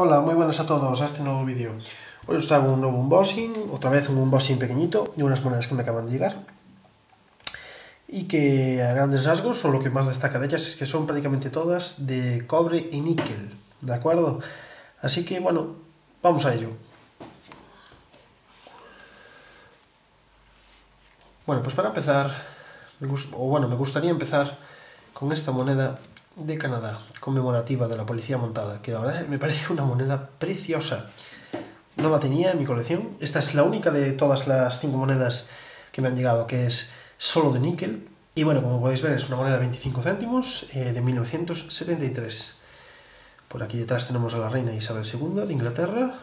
Hola, muy buenas a todos a este nuevo vídeo. Hoy os traigo un nuevo unboxing, otra vez un unboxing pequeñito de unas monedas que me acaban de llegar y que a grandes rasgos, o lo que más destaca de ellas, es que son prácticamente todas de cobre y níquel, ¿de acuerdo? Así que bueno, vamos a ello. Bueno, pues para empezar, me gustaría empezar con esta moneda de Canadá, conmemorativa de la policía montada, que la verdad me parece una moneda preciosa. No la tenía en mi colección. Esta es la única de todas las 5 monedas que me han llegado que es solo de níquel. Y bueno, como podéis ver, es una moneda de 25 céntimos de 1973. Por aquí detrás tenemos a la reina Isabel II de Inglaterra.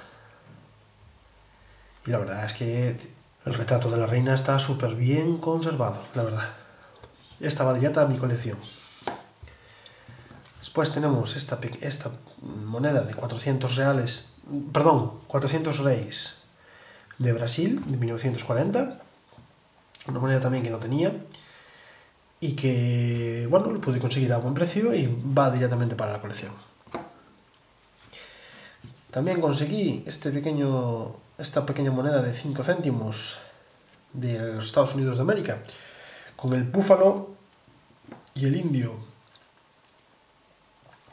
Y la verdad es que el retrato de la reina está súper bien conservado, la verdad. Esta va directa a mi colección. Después tenemos esta moneda de 400 reis de Brasil, de 1940. Una moneda también que no tenía y que, bueno, lo pude conseguir a buen precio y va directamente para la colección. También conseguí esta pequeña moneda de 5 céntimos de los Estados Unidos de América, con el búfalo y el indio,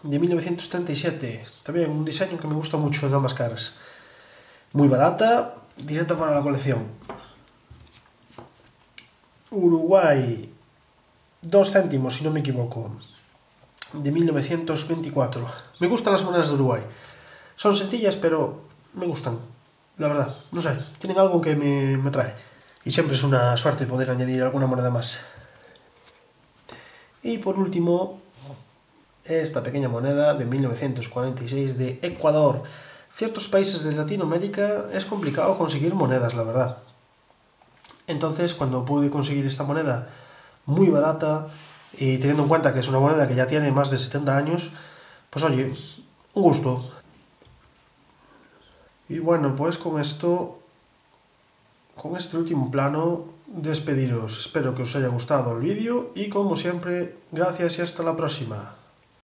de 1937, también un diseño que me gusta mucho, de ambas caras. Muy barata, directa para la colección. Uruguay, 2 céntimos si no me equivoco, de 1924. Me gustan las monedas de Uruguay. Son sencillas pero me gustan, la verdad, no sé, tienen algo que me atrae. Y siempre es una suerte poder añadir alguna moneda más. Y por último, esta pequeña moneda de 1946 de Ecuador. Ciertos países de Latinoamérica es complicado conseguir monedas, la verdad. Entonces, cuando pude conseguir esta moneda muy barata, y teniendo en cuenta que es una moneda que ya tiene más de 70 años, pues oye, un gusto. Y bueno, pues con esto, con este último plano, despediros. Espero que os haya gustado el vídeo y, como siempre, gracias y hasta la próxima.